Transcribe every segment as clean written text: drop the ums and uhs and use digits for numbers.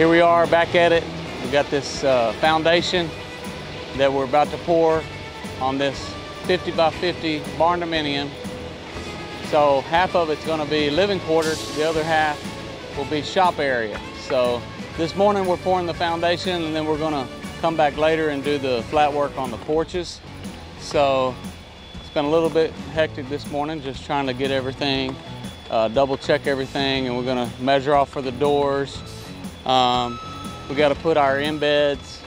Here we are back at it. We've got this foundation that we're about to pour on this 50 by 50 Barndominium. So half of it's gonna be living quarters, the other half will be shop area. So this morning we're pouring the foundation and then we're gonna come back later and do the flat work on the porches. So it's been a little bit hectic this morning, just trying to get everything, double check everything, and we're gonna measure off for the doors. We got to put our embeds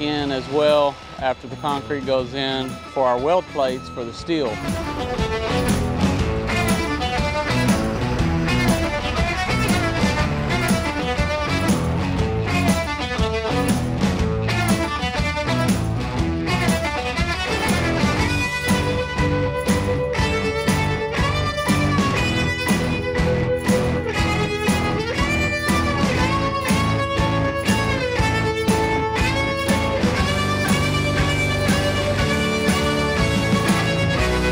in as well after the concrete goes in for our weld plates for the steel.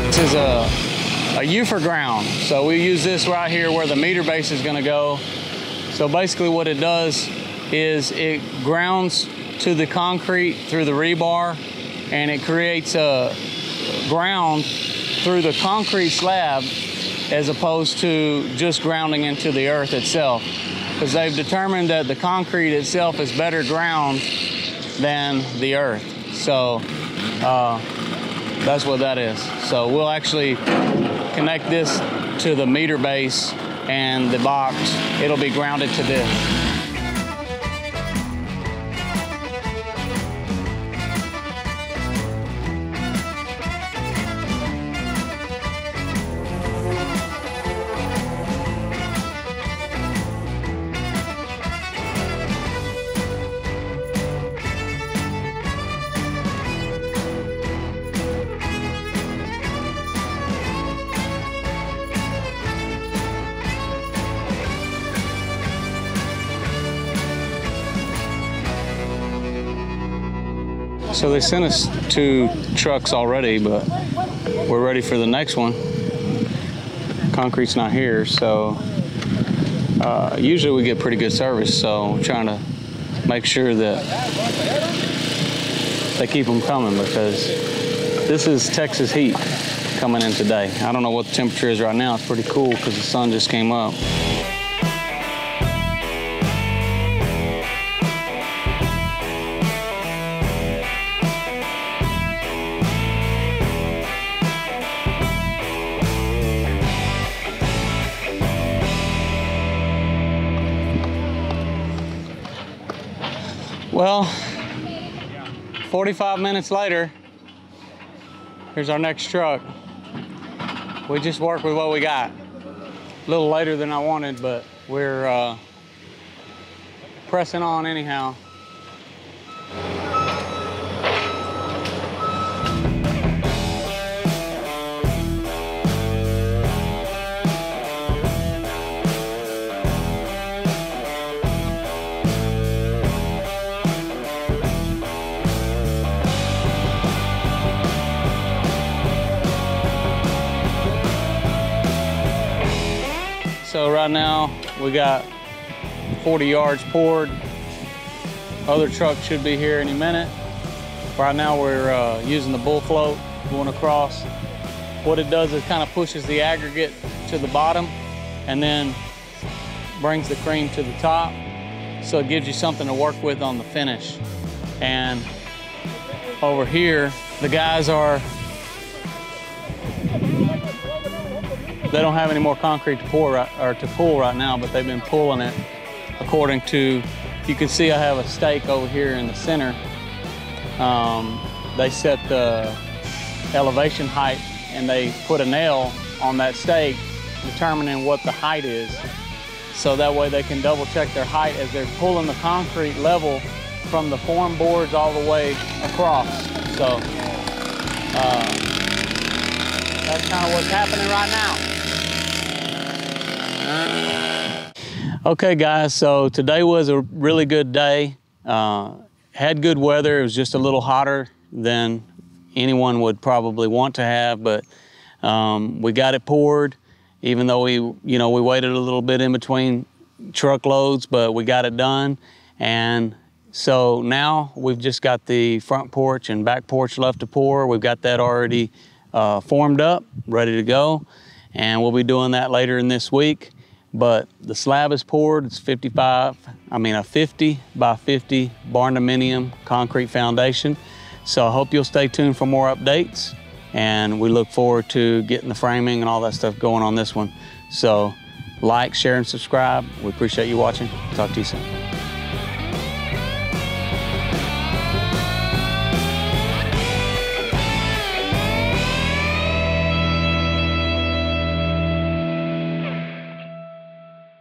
This is a Ufer ground, so we use this right here where the meter base is going to go. So basically what it does is it grounds to the concrete through the rebar, and it creates a ground through the concrete slab as opposed to just grounding into the earth itself, because they've determined that the concrete itself is better ground than the earth. So that's what that is. So we'll actually connect this to the meter base and the box. It'll be grounded to this. So they sent us 2 trucks already, but we're ready for the next one. Concrete's not here, so usually we get pretty good service, so we're trying to make sure that they keep them coming, because this is Texas heat coming in today. I don't know what the temperature is right now. It's pretty cool because the sun just came up. Well, 45 minutes later, here's our next truck. We just work with what we got. A little later than I wanted, but we're pressing on anyhow. So right now, we got 40 yards poured. Other truck should be here any minute. Right now, we're using the bull float going across. What it does is kind of pushes the aggregate to the bottom and then brings the cream to the top. So it gives you something to work with on the finish. And over here, the guys are, they don't have any more concrete to pour or to pull right now, but they've been pulling it according to, you can see I have a stake over here in the center. They set the elevation height and they put a nail on that stake determining what the height is. So that way they can double check their height as they're pulling the concrete level from the form boards all the way across. So that's kind of what's happening right now. Okay guys, so today was a really good day. Had good weather. It was just a little hotter than anyone would probably want to have, but we got it poured, even though we waited a little bit in between truckloads, but we got it done. And so now we've just got the front porch and back porch left to pour. We've got that already formed up, ready to go. And we'll be doing that later in this week. But the slab is poured. It's a 50 by 50 Barndominium concrete foundation. So I hope you'll stay tuned for more updates. And we look forward to getting the framing and all that stuff going on this one. So like, share, and subscribe. We appreciate you watching. Talk to you soon.